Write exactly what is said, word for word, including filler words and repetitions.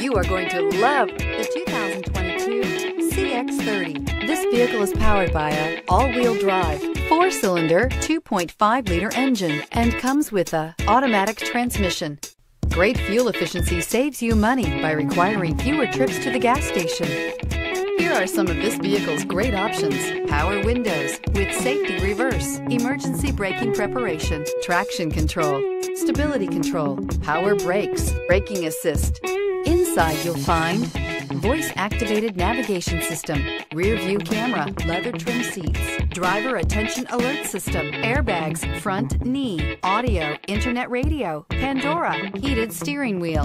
You are going to love the two thousand twenty-two C X thirty. This vehicle is powered by a all-wheel drive, four-cylinder, two point five liter engine and comes with a automatic transmission. Great fuel efficiency saves you money by requiring fewer trips to the gas station. Here are some of this vehicle's great options: power windows with safety reverse, emergency braking preparation, traction control, stability control, power brakes, braking assist. Inside you'll find voice-activated navigation system, rear-view camera, leather trim seats, driver attention alert system, airbags, front knee, audio, internet radio, Pandora, heated steering wheel.